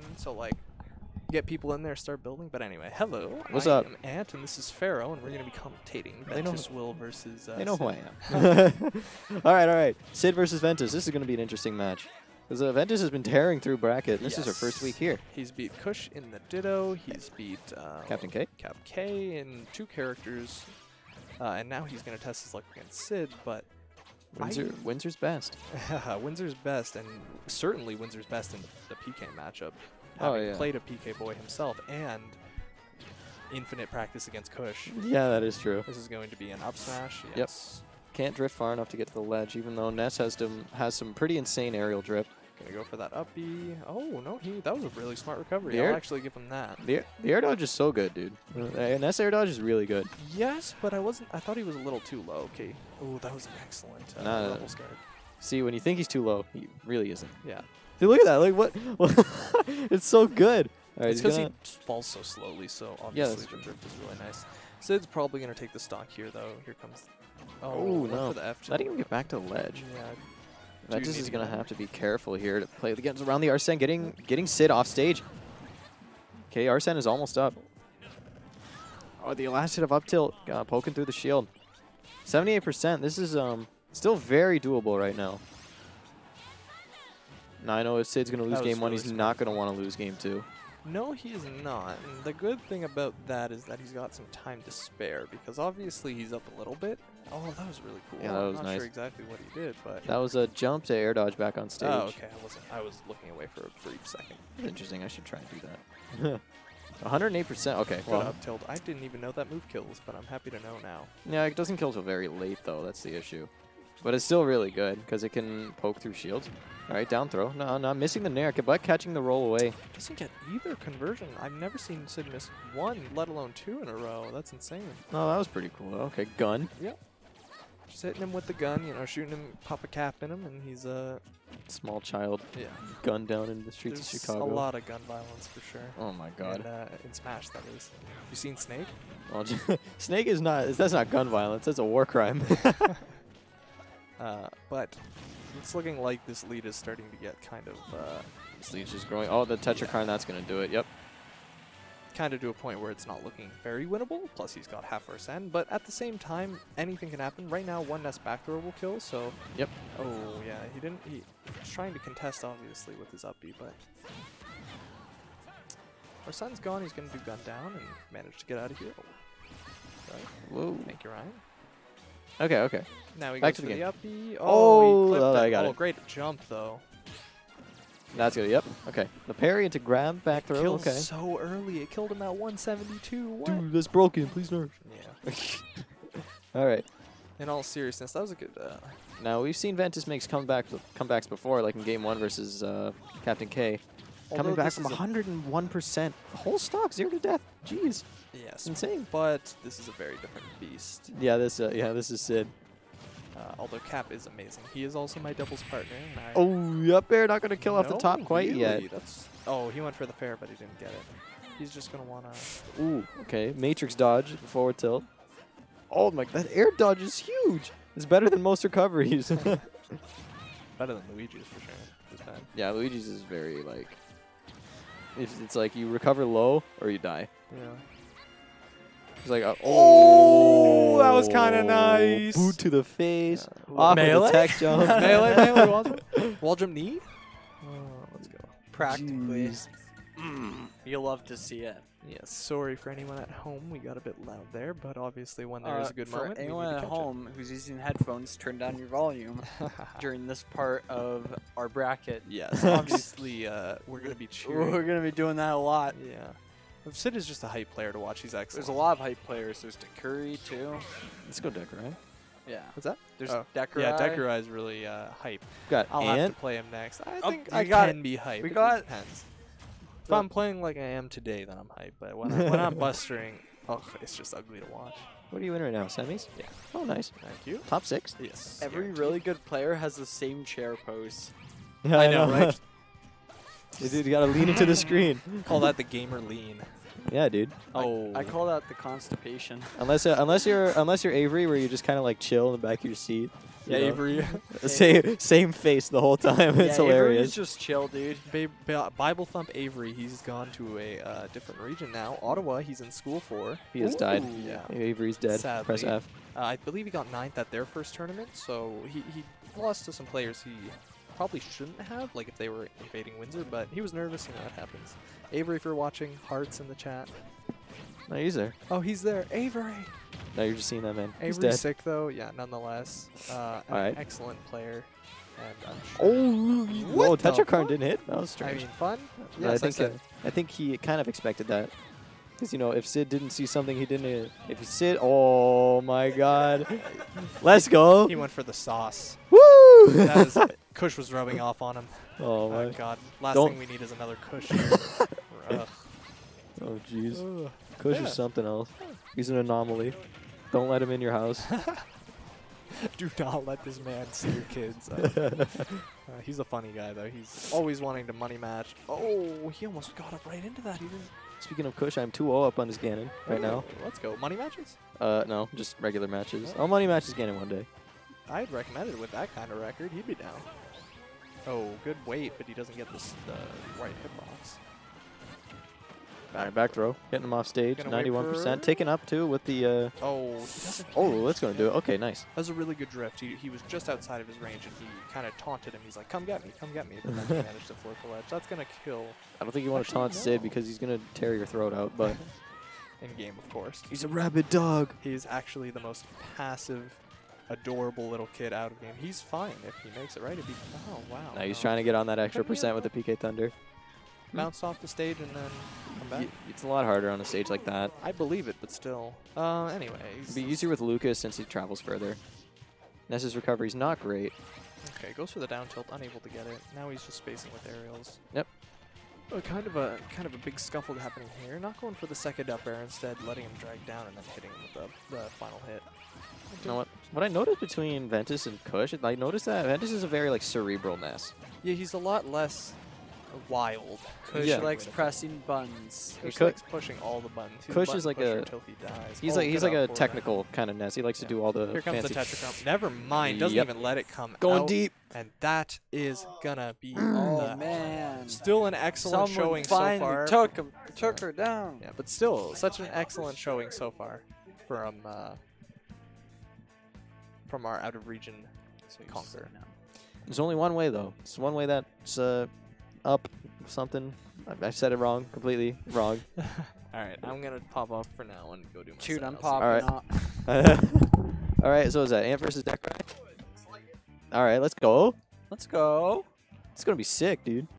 time. So like, get people in there, start building. But anyway, hello. What's up? I'm Ant, and this is Pharaoh, and we're gonna be commentating Ventus Will versus. They know Sid. Who I am. all right. Sid versus Ventus. This is gonna be an interesting match. Because Ventus has been tearing through bracket. This is her first week here. He's beat Kush in the Ditto. He's beat Captain K. Cap K in two characters, and now he's going to test his luck against Sid. But Windsor's best. Windsor's best, and certainly Windsor's best in the PK matchup. Having played a PK boy himself and infinite practice against Kush. Yeah, that is true. This is going to be an up smash. Yes. Yep. Can't drift far enough to get to the ledge, even though Ness has some pretty insane aerial drift. Gonna go for that up B. Oh no, that was a really smart recovery. I'll actually give him that. The air dodge is so good, dude. Ness air dodge is really good. Yes, but I thought he was a little too low. Okay. Oh, that was an excellent level scared. See, when you think he's too low, he really isn't. Yeah. Dude, look at that. Like what? It's so good. All right, it's because he falls so slowly, so obviously the drift is really nice. Sid's probably gonna take the stock here though. Here comes. Oh no! For the F2. Letting him get back to the ledge. Yeah. Ventus is gonna have to be careful here to play the games around the Arsene, getting Sid off stage. Okay, Arsene is almost up. Oh, the last hit of up tilt, poking through the shield. 78%. This is still very doable right now. Now I know if Sid's gonna lose game one, he's not gonna want to lose game two. No, he is not. And the good thing about that is that he's got some time to spare because obviously he's up a little bit. Oh, that was really cool. Yeah, that was nice. I'm not sure exactly what he did, but that was a jump to air dodge back on stage. Oh, okay. I was looking away for a brief second. Interesting. I should try and do that. 108%. Okay. Well, up tilt. I didn't even know that move kills, but I'm happy to know now. Yeah, it doesn't kill till very late though. That's the issue. But it's still really good because it can poke through shields. All right, down throw. No, not missing the nair, but catching the roll away. Doesn't get either conversion. I've never seen Sid miss one, let alone two in a row. That's insane. Oh, that was pretty cool. Okay, gun. Yep. Just hitting him with the gun, you know, shooting him, pop a cap in him, and he's a small child. Yeah. Gunned down in the streets of Chicago. A lot of gun violence for sure. Oh my God. And, in Smash, that is. You seen Snake? Well, Snake is not. That's not gun violence. That's a war crime. But it's looking like this lead is starting to get kind of... this lead's just growing. Oh, the Tetracharn, that's going to do it. Yep. Kind of to a point where it's not looking very winnable. Plus, he's got half Arsene. But at the same time, anything can happen. Right now, one Ness back throw will kill, so... Yep. Oh, yeah. He was trying to contest, obviously, with his up B, but... Arsene's gone. He's going to do gun down and manage to get out of here. Right. Whoa. Thank you, Ryan. Okay, okay. Now he goes to the up B. Oh, I got it. Great jump, though. That's good, yep. Okay. The parry into grab, back throw, okay. So early. It killed him at 172. What? Dude, that's broken. Please nerf. Yeah. All right. In all seriousness, that was a good... Now, we've seen Ventus makes comebacks before, like in Game 1 versus Captain K. Coming back from 101%. Whole stock, 0 to death. Jeez. Yes, insane. But this is a very different beast. Yeah, this is Sid. Although Cap is amazing, he is also my doubles partner. Oh, yep, air not gonna kill off the top quite yet. Oh, he went for the fair, but he didn't get it. He's just gonna wanna. Ooh, okay, matrix dodge, forward tilt. Oh my, that air dodge is huge. It's better than most recoveries. Better than Luigi's for sure. This time. Yeah, Luigi's is very like. It's like you recover low or you die. Yeah. He's like, oh, that was kind of nice. Boot to the face. Yeah. Off melee? The tech jump. melee, wall jump. Wall jump knee? Oh, let's go. Practically. You love to see it. Yes. Sorry for anyone at home. We got a bit loud there, but obviously when there is a good moment. For anyone at home who's using headphones, turn down your volume during this part of our bracket. Yes. Obviously, we're going to be cheering. We're going to be doing that a lot. Yeah. Sid is just a hype player to watch. He's excellent. There's a lot of hype players. There's Dekurai, too. Let's go Dekurai. Yeah. What's that? There's Dekurai. Yeah, Dekurai's really hype. Got I'll have to play him next. I think I can be hype. We got depends. If I'm playing like I am today, then I'm hype. But when, when I'm bustering, oh, it's just ugly to watch. What are you in right now? Semis? Yeah. Oh, nice. Thank you. Top 6? Yes. Every really good player has the same chair pose. I know, right? Dude, you gotta lean into the screen. Call that the gamer lean. Yeah, dude. Oh, I call that the constipation. Unless you're Avery, where you just kind of like chill in the back of your seat. Yeah, Avery. Same face the whole time. It's hilarious. Avery's just chill, dude. Bible Thump Avery. He's gone to a different region now. Ottawa, he's in school for. He has died. Yeah. Avery's dead. Sadly. Press F. I believe he got 9th at their first tournament, so he lost to some players he probably shouldn't have, like if they were invading Windsor, but he was nervous and that happens. Avery, if you're watching, hearts in the chat. No, he's there. Oh, he's there. Avery! No, you're just seeing that, man. Avery's dead. Sick, though. Yeah, nonetheless. An excellent player. And I'm sure. Oh, whoa, Tetracharn didn't hit. That was strange. I mean, fun? Yes, I think he kind of expected that. Because, you know, if Sid didn't see something, he didn't hit. If Sid... Oh, my God. Let's go. He went for the sauce. Woo! That is, Kush was rubbing off on him. Oh, my God. Last thing we need is another Kush. Oh, jeez. Kush is something else. He's an anomaly. Don't let him in your house. Do not let this man see your kids. He's a funny guy, though. He's always wanting to money match. Oh, he almost got up right into that. He didn't. Speaking of Kush, I'm 2-0 up on his Ganon right now. Let's go. Money matches? No, just regular matches. I'll money match his Ganon one day. I'd recommend it with that kind of record. He'd be down. Oh, good weight, but he doesn't get this right hitbox. All right, back throw. Getting him off stage, 91%. Taken up, too, with the... Oh, that's going to do it. Okay, nice. That was a really good drift. He was just outside of his range, and he kind of taunted him. He's like, come get me, come get me. But then he managed to floor the ledge. That's going to kill... I don't think you want to taunt Sid because he's going to tear your throat out, but... In-game, of course. He's a rabid dog. He's actually the most passive, adorable little kid out of game. He's fine if he makes it right. It'd be... Oh, wow. Now he's trying to get on that extra percent with the PK Thunder. Bounce off the stage and then come back. It's a lot harder on a stage like that. I believe it, but still. Anyways. It'd be easier with Lucas since he travels further. Ness's recovery's not great. Okay, goes for the down tilt, unable to get it. Now he's just spacing with aerials. Yep. Kind of a big scuffle happening here. Not going for the second up air, instead letting him drag down and then hitting him with the final hit. You know what I noticed between Ventus and Kush, I noticed that Ventus is a very like cerebral Ness. Yeah, he's a lot less wild. Kush likes pressing buttons. Kush likes pushing all the buttons. Kush is like a he's like a technical kind of Ness. He likes to do all the Here comes the Tetracharn. Never mind. Doesn't even let it come out. Going deep. And that is gonna be the man. Still an excellent showing so far. Took her down. Yeah, but still such an excellent showing so far from our out of region conqueror. There's only one way though. It's one way that's up something. I said it wrong. Completely wrong. All right. I'm going to pop off for now and go do my shoot, I'm popping off. All right. All right. So is that Ant versus Dekurai? All right. Let's go. Let's go. It's going to be sick, dude.